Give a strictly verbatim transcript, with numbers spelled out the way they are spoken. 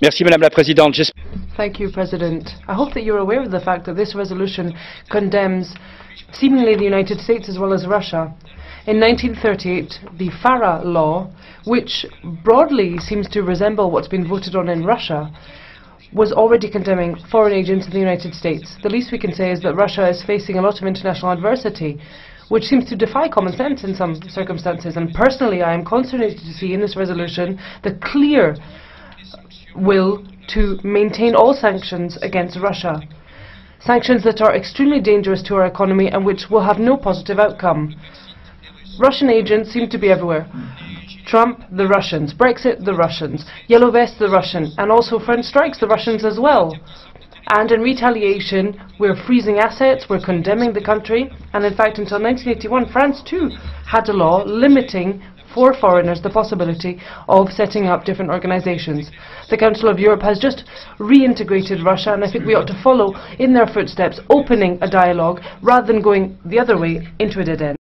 Merci, Madame la Présidente. Thank you, President. I hope that you're aware of the fact that this resolution condemns seemingly the United States as well as Russia. In nineteen thirty-eight, the FARA law, which broadly seems to resemble what's been voted on in Russia, was already condemning foreign agents in the United States. The least we can say is that Russia is facing a lot of international adversity, which seems to defy common sense in some circumstances. And personally, I am consternated to see in this resolution the clear will to maintain all sanctions against Russia. Sanctions that are extremely dangerous to our economy and which will have no positive outcome. Russian agents seem to be everywhere. Trump, the Russians. Brexit, the Russians. Yellow Vest, the Russian. And also French strikes, the Russians as well. And in retaliation, we're freezing assets, we're condemning the country. And in fact, until nineteen eighty-one, France too had a law limiting for foreigners the possibility of setting up different organizations. The Council of Europe has just reintegrated Russia, and I think we ought to follow in their footsteps, opening a dialogue rather than going the other way into a dead end.